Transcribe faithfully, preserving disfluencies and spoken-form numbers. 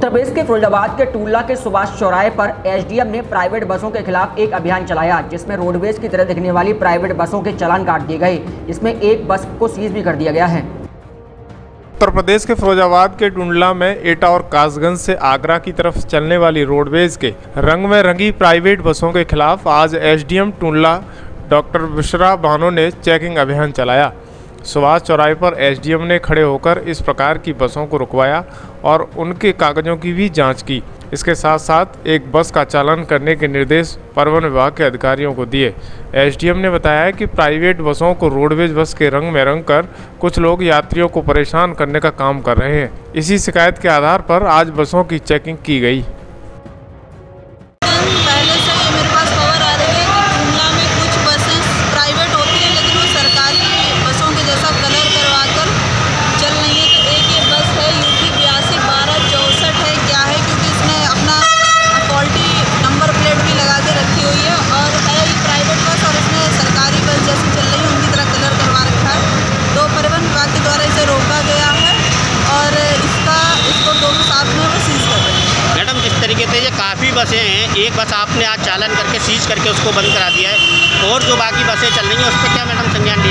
उत्तर प्रदेश के फिरोजाबाद के टुंडला के सुभाष चौराहे पर एसडीएम ने प्राइवेट बसों के खिलाफ एक अभियान चलाया, जिसमें रोडवेज की तरह दिखने वाली प्राइवेट बसों के चालान काट दिए गए। इसमें एक बस को सीज भी कर दिया गया है। उत्तर प्रदेश के फिरोजाबाद के टुंडला में एटा और कासगंज से आगरा की तरफ चलने वाली रोडवेज के रंग में रंगी प्राइवेट बसों के खिलाफ आज एसडीएम टुंडला डॉक्टर मिश्रा बानो ने चेकिंग अभियान चलाया। सुभाष चौराहे पर एसडीएम ने खड़े होकर इस प्रकार की बसों को रुकवाया और उनके कागजों की भी जांच की। इसके साथ साथ एक बस का चालान करने के निर्देश परिवहन विभाग के अधिकारियों को दिए। एसडीएम ने बताया कि प्राइवेट बसों को रोडवेज बस के रंग में रंग कर कुछ लोग यात्रियों को परेशान करने का काम कर रहे हैं। इसी शिकायत के आधार पर आज बसों की चेकिंग की गई। काफ़ी बसें हैं, एक बस आपने आज चालान करके सीज करके उसको बंद करा दिया है और जो बाकी बसें चल रही हैं उस पर क्या मैडम संज्ञान